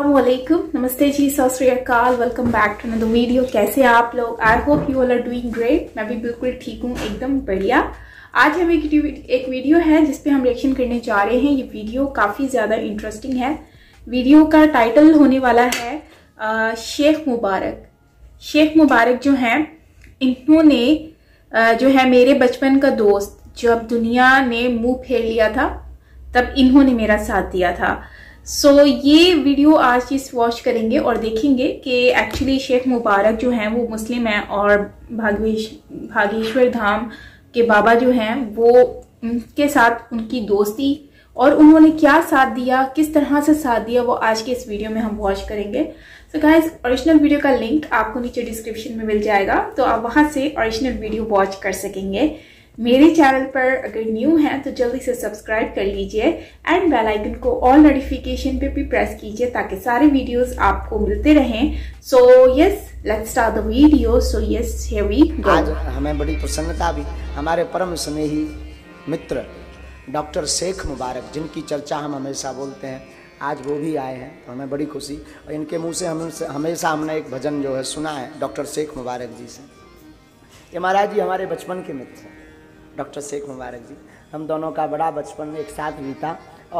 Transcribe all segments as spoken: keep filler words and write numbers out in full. अस्सलामुअलैकुम, नमस्ते जी, सत श्री अकाल। Welcome back to another video. कैसे आप लोग? I hope you all are doing great. मैं भी बिल्कुल ठीक हूँ, एकदम बढ़िया। आज हम एक एक वीडियो है जिसपे हम रिएक्शन करने जा रहे हैं। ये वीडियो काफ़ी ज़्यादा इंटरेस्टिंग है। वीडियो का टाइटल होने वाला है आ, शेख मुबारक। शेख मुबारक जो हैं, इन्होंने आ, जो है मेरे बचपन का दोस्त, जब दुनिया ने मुँह फेर लिया था तब इन्होंने मेरा साथ दिया था। सो so, ये वीडियो आज इस वॉच करेंगे और देखेंगे कि एक्चुअली शेख मुबारक जो हैं वो मुस्लिम हैं और बागेश बागेश्वर धाम के बाबा जो हैं वो उनके साथ उनकी दोस्ती और उन्होंने क्या साथ दिया, किस तरह से साथ दिया, वो आज के इस वीडियो में हम वॉच करेंगे। सो गाइस, ओरिजिनल वीडियो का लिंक आपको नीचे डिस्क्रिप्शन में मिल जाएगा, तो आप वहाँ से ओरिजिनल वीडियो वॉच कर सकेंगे। मेरे चैनल पर अगर न्यू हैं तो जल्दी से सब्सक्राइब कर लीजिए एंड बेल आइकन को ऑल नोटिफिकेशन पे भी प्रेस कीजिए ताकि सारे वीडियोस आपको मिलते रहें। So yes, let's start the video. So yes, here we go. आज हमें बड़ी प्रसन्नता भी, हमारे परम स्नेही मित्र डॉक्टर शेख मुबारक, जिनकी चर्चा हम हमेशा बोलते हैं, आज वो भी आए हैं तो हमें बड़ी खुशी। और इनके मुँह से हम हमेशा हमने एक भजन जो है सुना है डॉक्टर शेख मुबारक जी से। ये महाराज जी हमारे बचपन के मित्र हैं, डॉक्टर शेख मुबारक जी। हम दोनों का बड़ा बचपन में एक साथ बीता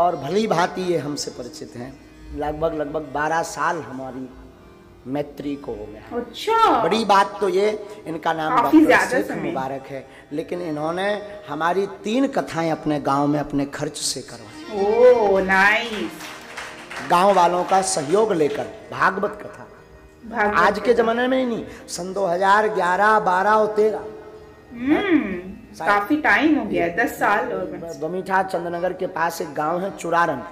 और भली भांति ये हमसे परिचित हैं। लगभग लगभग बारह साल हमारी मैत्री को हो गया। अच्छा, बड़ी बात तो ये, इनका नाम डॉक्टर शेख मुबारक है, लेकिन इन्होंने हमारी तीन कथाएं अपने गांव में अपने खर्च से करवाई। Oh nice. गांव वालों का सहयोग लेकर भागवत कथा, भागवत आज के जमाने में नहीं, सन दो हजार ग्यारह बारह और तेरह काफी टाइम हो गया, दस साल। और बमीठा चंद्रनगर के पास एक गांव है चुरारन,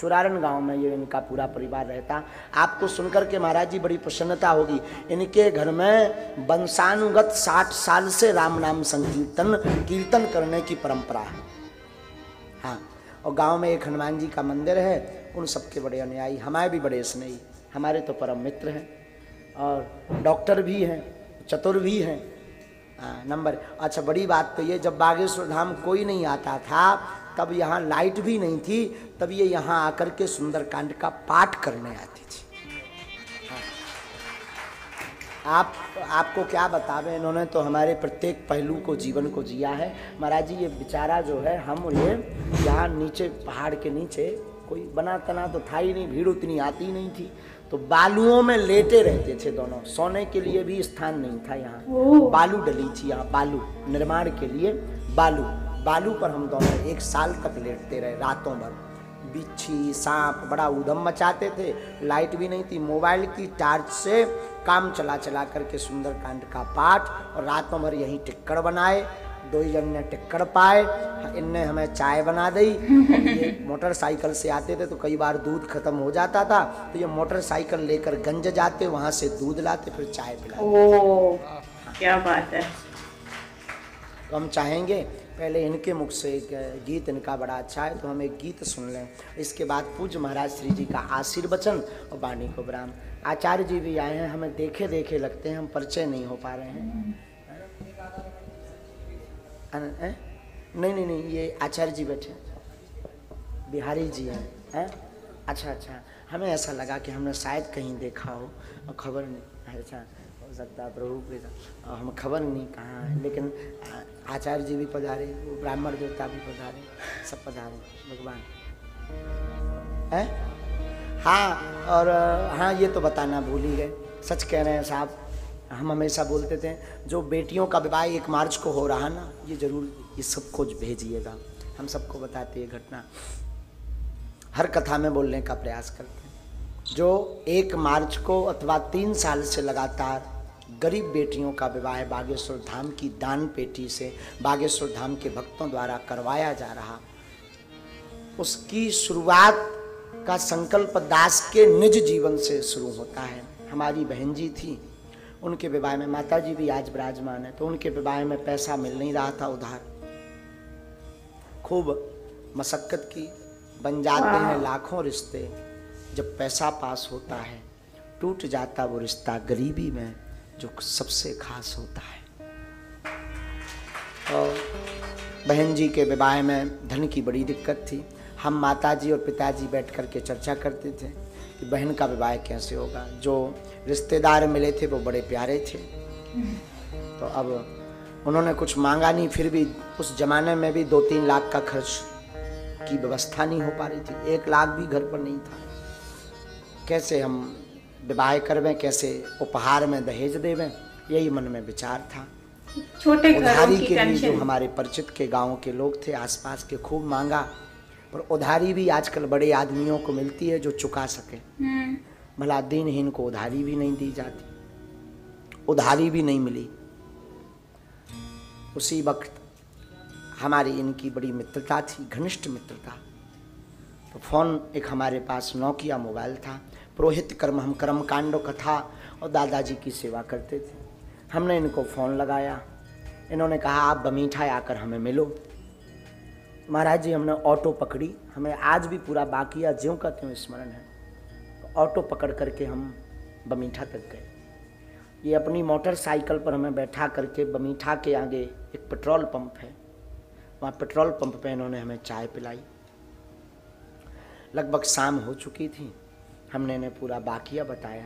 चुरारन गांव में ये इनका पूरा परिवार रहता। आपको सुनकर के महाराज जी बड़ी प्रसन्नता होगी, इनके घर में वंशानुगत साठ साल से राम नाम संकीर्तन कीर्तन करने की परंपरा है। हाँ, और गांव में एक हनुमान जी का मंदिर है। उन सबके बड़े अनुयायी, हमारे भी बड़े स्नेही, हमारे तो परम मित्र हैं और डॉक्टर भी हैं, चतुर भी हैं। हाँ, नंबर। अच्छा, बड़ी बात तो ये, जब बागेश्वर धाम कोई नहीं आता था तब यहाँ लाइट भी नहीं थी, तब ये यहाँ आकर के सुंदरकांड का पाठ करने आती थी। हाँ, आप आपको क्या बतावें, इन्होंने तो हमारे प्रत्येक पहलू को, जीवन को जिया है। महाराज जी, ये बेचारा जो है, हम ये यहाँ नीचे पहाड़ के नीचे कोई बना तना तो था ही नहीं, भीड़ उतनी आती नहीं थी, तो बालुओं में लेटे रहते थे दोनों। सोने के लिए भी स्थान नहीं था यहाँ, बालू डली थी यहाँ, बालू निर्माण के लिए बालू बालू पर हम दोनों एक साल तक लेटते रहे रातों भर। बिच्छी, सांप बड़ा उधम मचाते थे। लाइट भी नहीं थी, मोबाइल की टार्च से काम चला चला करके सुंदरकांड का पाठ, और रातों भर यहीं टिक्कड़ बनाए। दो ही जन ने टिक्कड़ पाए, इनने हमें चाय बना दी। ये मोटरसाइकिल से आते थे तो कई बार दूध खत्म हो जाता था, तो ये मोटरसाइकिल लेकर गंज जाते, वहाँ से दूध लाते, फिर चाय पिलाते। ओह, क्या बात है। तो हम चाहेंगे पहले इनके मुख से एक गीत, इनका बड़ा अच्छा है, तो हम एक गीत सुन लें। इसके बाद पूज्य महाराज श्री जी का आशीर्वचन और वाणी को विराम। आचार्य जी भी आए हैं, हमें देखे देखे लगते हैं, हम परिचय नहीं हो पा रहे हैं। नहीं नहीं नहीं, ये आचार्य जी बैठे, बिहारी जी हैं। हैं? अच्छा अच्छा, हमें ऐसा लगा कि हमने शायद कहीं देखा हो और खबर नहीं। अच्छा, हो सकता है प्रभु के साथ, हम खबर नहीं कहाँ है, लेकिन आचार्य जी भी पधारे, वो ब्राह्मण देवता भी पधारे, सब पधारे भगवान। हैं? हाँ, और हाँ, ये तो बताना भूल ही गए, सच कह रहे हैं साहब। हम हमेशा बोलते थे, जो बेटियों का विवाह एक मार्च को हो रहा ना, ये जरूर ये सबको भेजिएगा। हम सबको बताते ये घटना, हर कथा में बोलने का प्रयास करते हैं। जो एक मार्च को अथवा तीन साल से लगातार गरीब बेटियों का विवाह बागेश्वर धाम की दान पेटी से बागेश्वर धाम के भक्तों द्वारा करवाया जा रहा, उसकी शुरुआत का संकल्प दास के निज जीवन से शुरू होता है। हमारी बहन जी थी, उनके विवाह में, माता जी भी आज विराजमान है, तो उनके विवाह में पैसा मिल नहीं रहा था उधार। खूब मशक्कत की, बन जाते हैं लाखों रिश्ते, जब पैसा पास होता है टूट जाता वो रिश्ता गरीबी में जो सबसे खास होता है। और बहन जी के विवाह में धन की बड़ी दिक्कत थी। हम माता जी और पिताजी बैठ कर के चर्चा करते थे कि बहन का विवाह कैसे होगा। जो रिश्तेदार मिले थे वो बड़े प्यारे थे, तो अब उन्होंने कुछ मांगा नहीं, फिर भी उस जमाने में भी दो तीन लाख का खर्च की व्यवस्था नहीं हो पा रही थी, एक लाख भी घर पर नहीं था। कैसे हम विवाह करवें, कैसे उपहार में दहेज देवें, यही मन में विचार था। छोटे उधारी के लिए जो हमारे परिचित के गांव के लोग थे आसपास के, खूब मांगा, पर उधारी भी आजकल बड़े आदमियों को मिलती है जो चुका सके, भला दिनहीन को उधारी भी नहीं दी जाती, उधारी भी नहीं मिली। उसी वक्त हमारी इनकी बड़ी मित्रता थी, घनिष्ठ मित्रता। तो फोन एक हमारे पास नोकिया मोबाइल था। पुरोहित कर्म हम कर्मकांडों कथा और दादाजी की सेवा करते थे। हमने इनको फ़ोन लगाया, इन्होंने कहा आप बमीठा आकर हमें मिलो। महाराज जी हमने ऑटो पकड़ी, हमें आज भी पूरा बाकिया ज्यों का क्यों स्मरण है। तो ऑटो पकड़ करके हम बमीठा तक गए। ये अपनी मोटरसाइकिल पर हमें बैठा करके बमीठा के आगे एक पेट्रोल पंप है, वहाँ पेट्रोल पंप पे इन्होंने हमें चाय पिलाई। लगभग शाम हो चुकी थी। हमने इन्हें पूरा बाकिया बताया,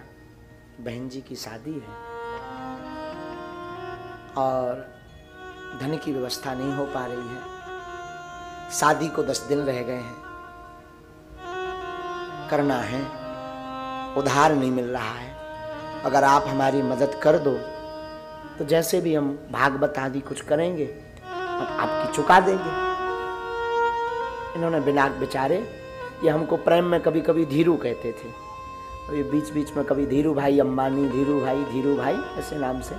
बहन जी की शादी है और धन की व्यवस्था नहीं हो पा रही है, शादी को दस दिन रह गए हैं, करना है, उधार नहीं मिल रहा है, अगर आप हमारी मदद कर दो तो जैसे भी हम भागवत आदि कुछ करेंगे अब आपकी चुका देंगे। इन्होंने बिना बेचारे, ये हमको प्रेम में कभी कभी धीरू कहते थे, तो ये बीच बीच में कभी धीरू भाई अंबानी, धीरू भाई, धीरू भाई ऐसे नाम से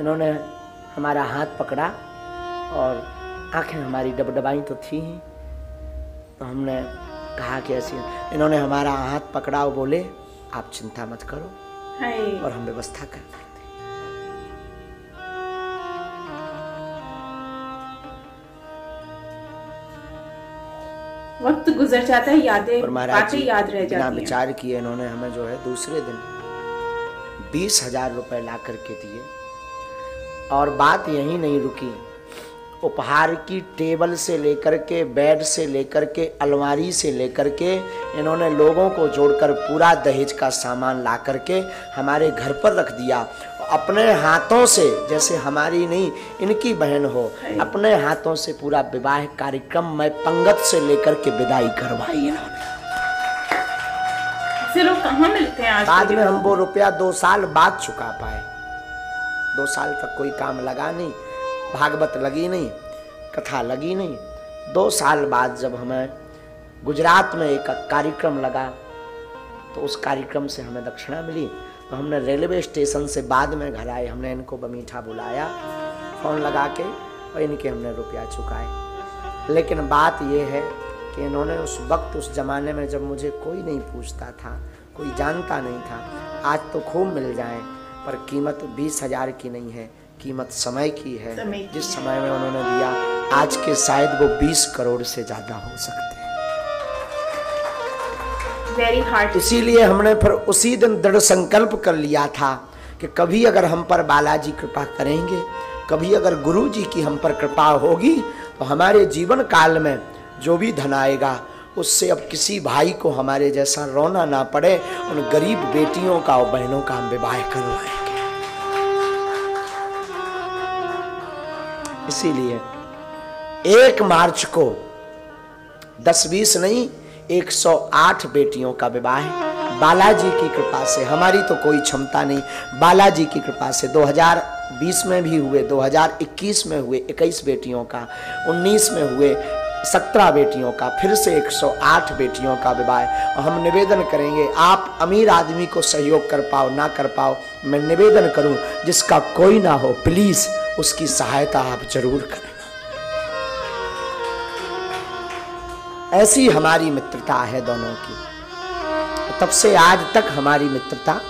इन्होंने हमारा हाथ पकड़ा और आंखें हमारी डबडबाई तो थी ही, तो हमने कहा कि ऐसी, इन्होंने हमारा हाथ पकड़ा और बोले आप चिंता मत करो और हम व्यवस्था कर देते। वक्त गुजर जाता है, यादें बातें याद रह जाती हैं। ना विचार किए इन्होंने हमें जो है दूसरे दिन बीस हजार रुपए ला करके दिए। और बात यहीं नहीं रुकी, उपहार की टेबल से लेकर के, बेड से लेकर के, अलमारी से लेकर के इन्होंने लोगों को जोड़कर पूरा दहेज का सामान ला करके हमारे घर पर रख दिया। अपने हाथों से, जैसे हमारी नहीं इनकी बहन हो, अपने हाथों से पूरा विवाह कार्यक्रम में पंगत से लेकर के विदाई करवाई इन्होंने। ऐसे लोग कहाँ मिलते हैं? बाद में हम वो रुपया दो साल बाद चुका पाए। दो साल तक कोई काम लगा नहीं, भागवत लगी नहीं, कथा लगी नहीं। दो साल बाद जब हमें गुजरात में एक कार्यक्रम लगा तो उस कार्यक्रम से हमें दक्षिणा मिली। तो हमने रेलवे स्टेशन से बाद में घर आए, हमने इनको बमीठा बुलाया फ़ोन लगा के और इनके हमने रुपया चुकाए। लेकिन बात यह है कि इन्होंने उस वक्त, उस ज़माने में जब मुझे कोई नहीं पूछता था, कोई जानता नहीं था, आज तो खूब मिल जाए, पर कीमत बीस हजार की नहीं है, कीमत समय की है। समय जिस समय में उन्होंने दिया, आज के शायद वो बीस करोड़ से ज्यादा हो सकते हैं। Very hard. इसीलिए हमने फिर उसी दिन दृढ़ संकल्प कर लिया था कि कभी अगर हम पर बालाजी कृपा करेंगे, कभी अगर गुरु जी की हम पर कृपा होगी, तो हमारे जीवन काल में जो भी धन आएगा उससे अब किसी भाई को हमारे जैसा रोना ना पड़े, उन गरीब बेटियों का और बहनों का हम विवाह करवाएंगे। इसीलिए एक मार्च को दस बीस नहीं एक सौ आठ बेटियों का विवाह बालाजी की कृपा से, हमारी तो कोई क्षमता नहीं, बालाजी की कृपा से दो हज़ार बीस में भी हुए, दो हज़ार इक्कीस में हुए इक्कीस बेटियों का, उन्नीस में हुए सत्रह बेटियों का, फिर से एक सौ आठ बेटियों का विवाह। और हम निवेदन करेंगे, आप अमीर आदमी को सहयोग कर पाओ ना कर पाओ, मैं निवेदन करूं जिसका कोई ना हो प्लीज उसकी सहायता आप जरूर करना। ऐसी हमारी मित्रता है दोनों की। तब से आज तक हमारी मित्रता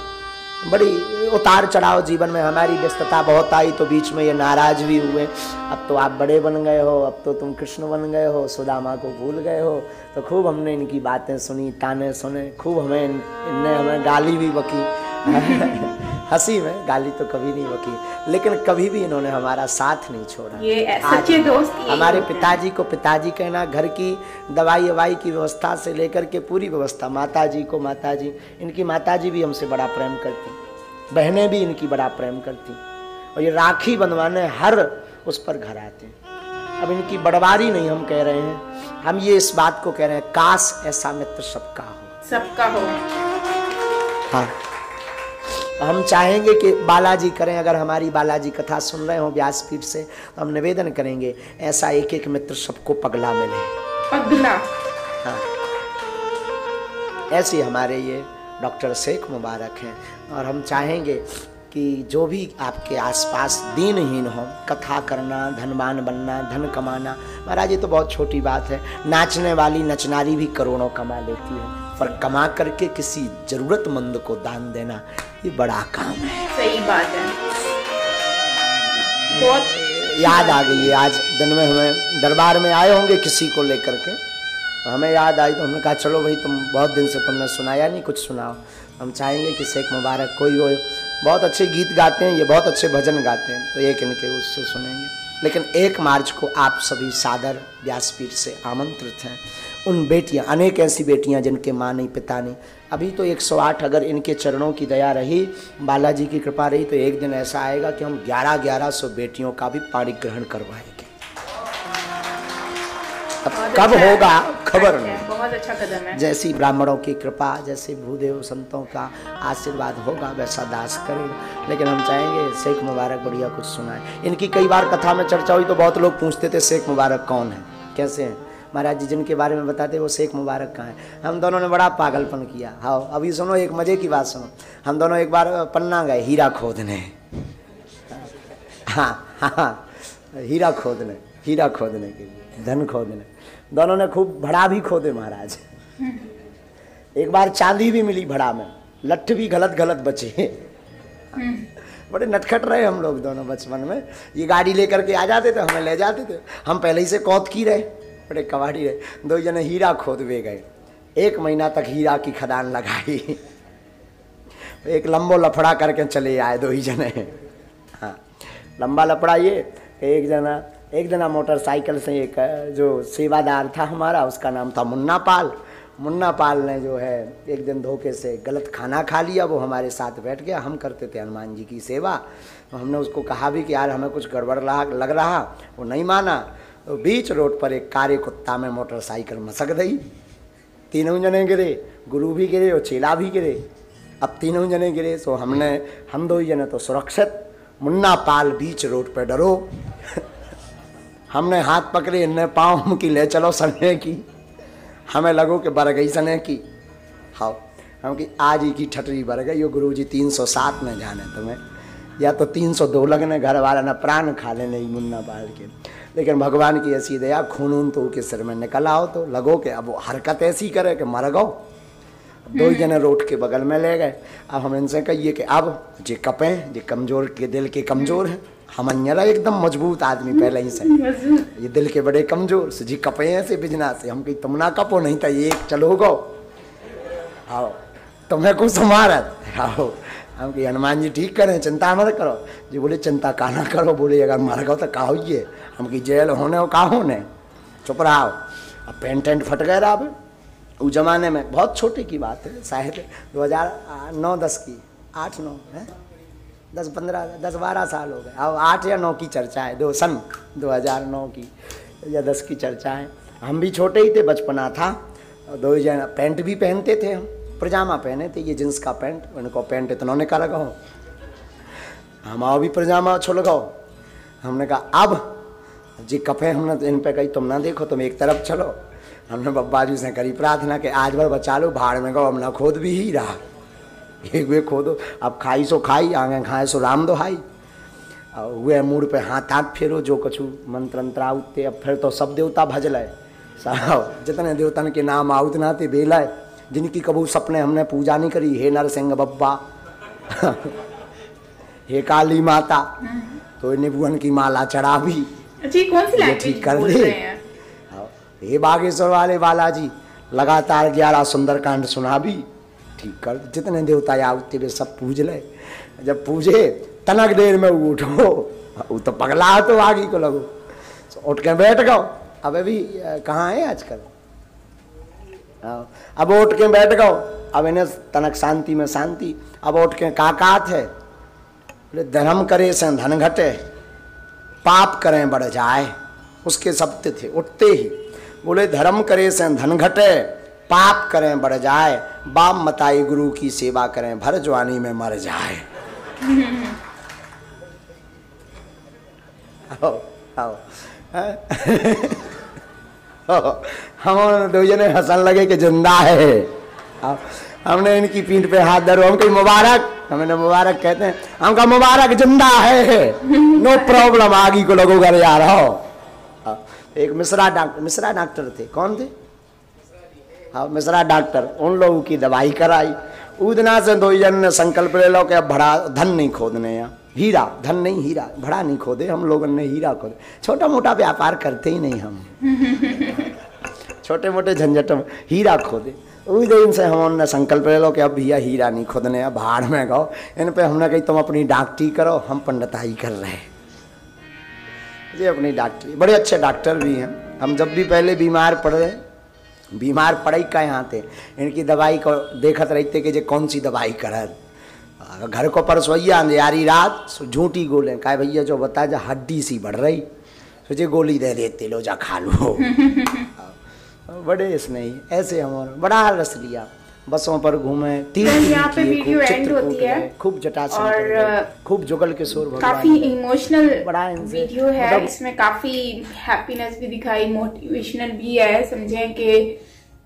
बड़ी उतार चढ़ाव, जीवन में हमारी व्यस्तता बहुत आई तो बीच में ये नाराज भी हुए, अब तो आप बड़े बन गए हो, अब तो तुम कृष्ण बन गए हो, सुदामा को भूल गए हो। तो खूब हमने इनकी बातें सुनी, ताने सुने, खूब हमें इनने हमें गाली भी बकी। हंसी में गाली तो कभी नहीं बकी, लेकिन कभी भी इन्होंने हमारा साथ नहीं छोड़ा। ये सच्चे दोस्त हमारे पिताजी को पिताजी कहना, घर की दवाई ववाई की व्यवस्था से लेकर के पूरी व्यवस्था, माताजी को माताजी, इनकी माताजी भी हमसे बड़ा प्रेम करती, बहनें भी इनकी बड़ा प्रेम करती, और ये राखी बंधवाने हर उस पर घर आते हैं। अब इनकी बड़वारी नहीं हम कह रहे हैं, हम ये इस बात को कह रहे हैं, काश ऐसा मित्र सबका हो, सबका हो। हाँ, हम चाहेंगे कि बालाजी करें, अगर हमारी बालाजी कथा सुन रहे हो व्यासपीठ से, तो हम निवेदन करेंगे ऐसा एक एक मित्र सबको पगला मिले, पगला। हाँ, ऐसे हमारे ये डॉक्टर शेख मुबारक हैं, और हम चाहेंगे कि जो भी आपके आसपास दीनहीन हो, कथा करना, धनवान बनना, धन कमाना, महाराज ये तो बहुत छोटी बात है, नाचने वाली नचनारी भी करोड़ों कमा लेती है, पर कमा करके किसी जरूरतमंद को दान देना ये बड़ा काम है। सही बात है, बहुत याद आ गई है। आज दिन में हमें दरबार में आए होंगे किसी को लेकर के, तो हमें याद आई, तो हमने कहा चलो भाई तुम बहुत दिन से तुमने सुनाया नहीं, कुछ सुनाओ। हम चाहेंगे कि शेख मुबारक कोई हो, बहुत अच्छे गीत गाते हैं ये, बहुत अच्छे भजन गाते हैं, तो एक इनके उससे सुनेंगे। लेकिन एक मार्च को आप सभी सादर व्यासपीठ से आमंत्रित हैं। उन बेटियां, अनेक ऐसी बेटियां जिनके माँ नहीं पिता नहीं, अभी तो एक सौ आठ, अगर इनके चरणों की दया रही, बालाजी की कृपा रही, तो एक दिन ऐसा आएगा कि हम ग्यारह ग्यारह सौ बेटियों का भी पाणिग्रहण करवाएंगे। अब कब होगा खबर नहीं, बहुत अच्छा कदम है। जैसी ब्राह्मणों की कृपा, जैसे भूदेव संतों का आशीर्वाद होगा, वैसा दास करेगा। लेकिन हम चाहेंगे शेख मुबारक बढ़िया कुछ सुनाए। इनकी कई बार कथा में चर्चा हुई तो बहुत लोग पूछते थे शेख मुबारक कौन है, कैसे हैं। महाराज जी जिनके बारे में बताते वो शेख मुबारक कहाँ हैं। हम दोनों ने बड़ा पागलपन किया। हाँ, अभी सुनो एक मज़े की बात सुनो, हम दोनों एक बार पन्ना गए हीरा खोदने। हाँ हाँ, हीरा खोदने, हीरा खोदने के लिए, धन खोदने। दोनों ने खूब भड़ा भी खोदे महाराज। एक बार चांदी भी मिली भड़ा में, लठ भी गलत गलत बचे। बड़े नटखट रहे हम लोग दोनों बचपन में। ये गाड़ी लेकर के आ जाते थे, हमें ले जाते थे, हम पहले ही से कौत की रहे, बड़े कबाड़ी रहे। दो जने हीरा खोदवे गए, एक महीना तक हीरा की खदान लगाई, एक लंबो लफड़ा करके चले आए दो ही जने। हाँ, लंबा लफड़ा ये, एक जना एक जना मोटरसाइकिल से, एक जो सेवादार था हमारा, उसका नाम था मुन्ना पाल। मुन्ना पाल ने जो है एक दिन धोखे से गलत खाना खा लिया, वो हमारे साथ बैठ गया। हम करते थे हनुमान जी की सेवा, तो हमने उसको कहा भी कि यार हमें कुछ गड़बड़ रहा लग रहा, वो नहीं माना। तो बीच रोड पर एक कारे कुत्ता में मोटरसाइकिल मसक गई, तीनों जने गिरे, गुरु भी गिरे और चेला भी गिरे। अब तीनों जने गिरे, सो हमने हम दो ही जने तो सुरक्षित, मुन्ना पाल बीच रोड पर डरो। हमने हाथ पकड़े, इनने पाँव की, ले चलो सने की, हमें लगो कि बर गई सने की। हाओ हम कि आज ही की ठटरी बर गई, यो गुरु जी तीन सौ सात में जाने तुम्हें, या तो तीन सौ दो लगने, घर वाला ना प्राण खा लेने ही मुन्ना पाल के। लेकिन भगवान की ऐसी दया, खून ऊन तो उसके सिर में निकल आओ, तो लगो कि अब वो हरकत ऐसी करे कि मर गो। दो ही जने रोड के बगल में ले गए। अब हम इनसे कहिए कि अब जे कपें, जे कमज़ोर के दिल के कमज़ोर हैं, हम अंजरा एकदम मजबूत आदमी पहले ही से, ये दिल के बड़े कमज़ोर से जी कपे हैं से बिजना से। हम कही तुम ना कपो, नहीं था ये चलो गो, आओ तुम्हें कुछ हमारत। आओ हम कही हनुमान जी ठीक करें, चिंता मत करो। जी बोले चिंता का ना करो, बोले अगर मर गो तो का हो ये। हम कही जेल होने हो का होने, चुप रहा। अब पेंट टेंट फट गए रहा। उस जमाने में बहुत छोटे की बात है, शायद दो हज़ार नौ दस की, आठ नौ है, दस पंद्रह दस बारह साल हो गए। अब आठ या नौ की चर्चा है, दो सन दो हज़ार नौ की या दस की चर्चा है। हम भी छोटे ही थे, बचपना था। दो ही जन पैंट भी पहनते थे, हम पजामा पहने थे, ये जींस का पैंट, उनको पैंट इतना निकाल लगाओ, हम आओ भी पजामा छो लगाओ। हमने कहा अब जी कफे, हमने तो इन पर कही तुम ना देखो, तुम एक तरफ चलो। हमने बब्बा जी से करी प्रार्थना कि आज भर बचा लो, भाड़ में गो, हमने खोद भी ही रहा, एक वे खोदो। अब खाई सो खाई, आगे खाए सो राम दो हाई। और वे मूड पे हाथ हाथ फेरो, जो कछु मंत्र अंतरा उठते। अब फिर तो सब देवता भज लाए, साहब जितने देवता के नाम आउत ना थे बे लाए, जिनकी कबू सपने हमने पूजा नहीं करी, हे नरसिंह बब्बा हे काली माता, तो निबुअन की माला चढ़ा भी ठीक कर दे। हे बागेश्वर वाले बालाजी लगातार ग्यारह सुंदरकांड सुना भी, ठीक कर, जितने देवता आते वे सब पूज ले। जब पूजे तनक देर में उठो, वो तो पगला तो आगे को लगो, उठ के बैठ गओ। अब अभी कहाँ है आजकल, अब उठ के बैठ गओ। अब इन्हें तनक शांति में शांति। अब उठ के काकात है, बोले धर्म करे से धन घटे, पाप करें बढ़ जाए। उसके शब्द थे उठते ही, बोले धर्म करे से धन घटे, पाप करें बढ़ जाए, बाप मताई गुरु की सेवा करें भर जवानी में मर जाए। आओ आओ हम दो जने हंसन लगे कि जिंदा है। हमने इनकी पीठ पे हाथ धरो, हम कही मुबारक, हमने मुबारक कहते हैं, हम कहा मुबारक जिंदा है, नो प्रॉब्लम, आगे को लोगों घर जा रहा हो। एक मिश्रा डॉक्टर, मिश्रा डॉक्टर थे, कौन थे, हाँ मिश्रा डॉक्टर, उन लोगों की दवाई कराई। उदना से दो जन ने संकल्प ले लो कि अब भड़ा धन नहीं खोदने, यहाँ हीरा, धन नहीं हीरा, भड़ा नहीं खोदे हम लोगों ने, हीरा खोदे। छोटा मोटा व्यापार करते ही नहीं हम, छोटे मोटे झंझटों में हीरा खोदे। उस दिन से हमने संकल्प ले लो कि अब भैया हीरा नहीं खोदने, अब भाड़ में गाओ। इन पे हमने कही तुम अपनी डॉक्टरी करो, हम पंडिताई कर रहे हैं जी, अपनी डॉक्टरी। बड़े अच्छे डॉक्टर भी हैं। हम जब भी पहले बीमार पड़ रहे, बीमार पड़े का यहाँ थे, इनकी दवाई को देखत रहते कि जे कौन सी दवाई करत। घर को परसोइया अंधेरी रात, सो झूठी गोले कहे भैया जो बता जा हड्डी सी बढ़ रही, सोचे गोली दे देते लो जा खा लो। बड़े स्नेही ऐसे हमारा बड़ा रस लिया। बसों पर घूमे, यहाँ पे वीडियो एंड होती है, खूब जटासन और खूब जुगल किशोर, काफी इमोशनल बड़ा वीडियो है। इसमें काफी हैप्पीनेस भी दिखाई, मोटिवेशनल भी है, समझें कि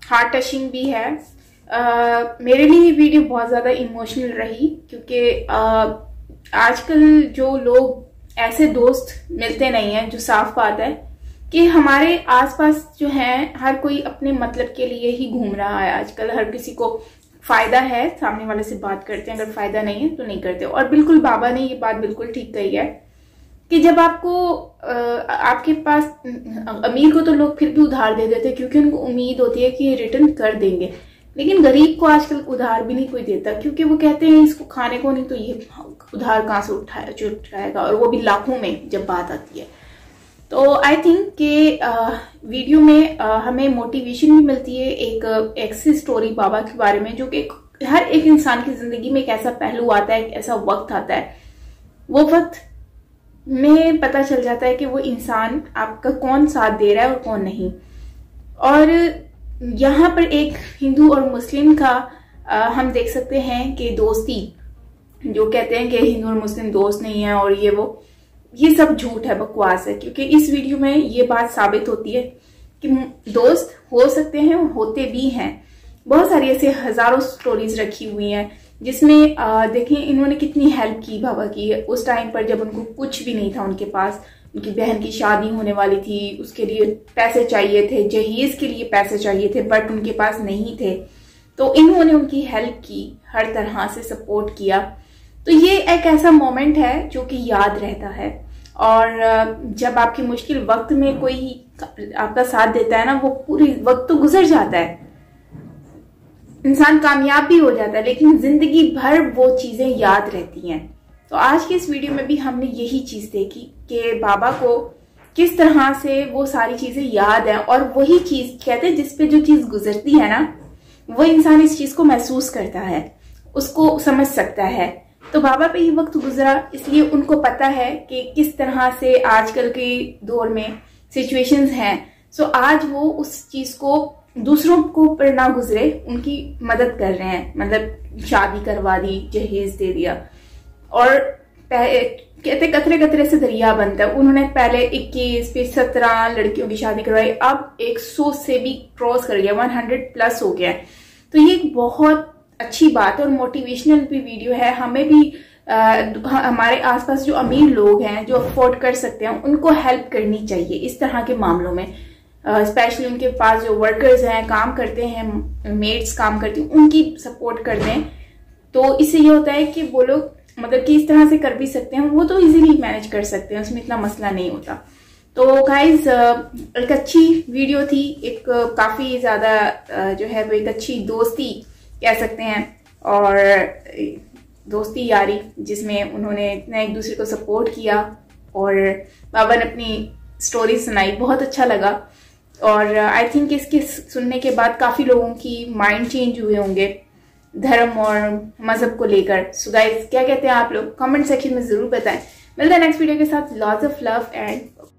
हार्ट टचिंग भी है। आ, मेरे लिए ये वीडियो बहुत ज़्यादा इमोशनल रही, क्योंकि आजकल जो लोग ऐसे दोस्त मिलते नहीं हैं, जो साफ बात है कि हमारे आसपास जो हैं हर कोई अपने मतलब के लिए ही घूम रहा है आजकल। हर किसी को फ़ायदा है, सामने वाले से बात करते हैं, अगर फ़ायदा नहीं है तो नहीं करते। और बिल्कुल बाबा ने ये बात बिल्कुल ठीक कही है कि जब आपको आपके पास, अमीर को तो लोग फिर भी उधार दे देते हैं क्योंकि उनको उम्मीद होती है कि ये रिटर्न कर देंगे, लेकिन गरीब को आजकल उधार भी नहीं कोई देता क्योंकि वो कहते हैं इसको खाने को नहीं तो ये उधार कहाँ से उठाए जो उठाएगा, और वो भी लाखों में जब बात आती है। तो आई थिंक कि वीडियो में आ, हमें मोटिवेशन भी मिलती है एक एक्सेस स्टोरी बाबा के बारे में, जो कि हर एक इंसान की जिंदगी में एक ऐसा पहलू आता है, एक ऐसा वक्त आता है, वो वक्त में पता चल जाता है कि वो इंसान आपका कौन साथ दे रहा है और कौन नहीं। और यहाँ पर एक हिंदू और मुस्लिम का आ, हम देख सकते हैं कि दोस्ती, जो कहते हैं कि हिंदू और मुस्लिम दोस्त नहीं है और ये वो, ये सब झूठ है, बकवास है, क्योंकि इस वीडियो में ये बात साबित होती है कि दोस्त हो सकते हैं, होते भी हैं। बहुत सारी ऐसे हजारों स्टोरीज रखी हुई हैं जिसमें आ, देखें इन्होंने कितनी हेल्प की बाबा की उस टाइम पर जब उनको कुछ भी नहीं था। उनके पास उनकी बहन की शादी होने वाली थी, उसके लिए पैसे चाहिए थे, जहेज के लिए पैसे चाहिए थे, बट उनके पास नहीं थे, तो इन्होंने उनकी हेल्प की, हर तरह से सपोर्ट किया। तो ये एक ऐसा मोमेंट है जो कि याद रहता है, और जब आपके मुश्किल वक्त में कोई आपका साथ देता है ना, वो पूरी वक्त तो गुजर जाता है, इंसान कामयाब भी हो जाता है, लेकिन जिंदगी भर वो चीज़ें याद रहती हैं। तो आज के इस वीडियो में भी हमने यही चीज़ देखी कि बाबा को किस तरह से वो सारी चीज़ें याद हैं, और वही चीज़ कहते हैं जिस पे जो चीज़ गुजरती है ना, वो इंसान इस चीज़ को महसूस करता है, उसको समझ सकता है। तो बाबा पे ये वक्त गुजरा, इसलिए उनको पता है कि किस तरह से आजकल के दौर में सिचुएशंस हैं। सो आज वो उस चीज़ को दूसरों को पर ना गुजरे, उनकी मदद कर रहे हैं, मतलब शादी करवा दी, जहेज दे दिया। और कहते कतरे कतरे से दरिया बनता है, उन्होंने पहले इक्कीस फिर सत्रह लड़कियों की शादी करवाई, अब सौ से भी क्रॉस कर गया, सौ प्लस हो गया है। तो ये एक बहुत अच्छी बात है और मोटिवेशनल भी वीडियो है। हमें भी आ, हमारे आसपास जो अमीर लोग हैं, जो अफोर्ड कर सकते हैं, उनको हेल्प करनी चाहिए इस तरह के मामलों में। स्पेशली uh, उनके पास जो वर्कर्स हैं, काम करते हैं, मेड्स काम करती हैं, उनकी सपोर्ट कर दें। तो इससे ये होता है कि वो लोग मतलब कि इस तरह से कर भी सकते हैं, वो तो इजीली मैनेज कर सकते हैं, उसमें इतना मसला नहीं होता। तो गाइज uh, एक अच्छी वीडियो थी, एक uh, काफ़ी ज़्यादा uh, जो है वो एक अच्छी दोस्ती कह सकते हैं और दोस्ती यारी जिसमें उन्होंने इतना एक दूसरे को सपोर्ट किया और बाबा ने अपनी स्टोरी सुनाई, बहुत अच्छा लगा। और आई थिंक इसके सुनने के बाद काफ़ी लोगों की माइंड चेंज हुए होंगे धर्म और मज़हब को लेकर। सो गाइस, क्या कहते हैं आप लोग, कमेंट सेक्शन में ज़रूर बताएं। मिलते हैं नेक्स्ट वीडियो के साथ। Lots of love and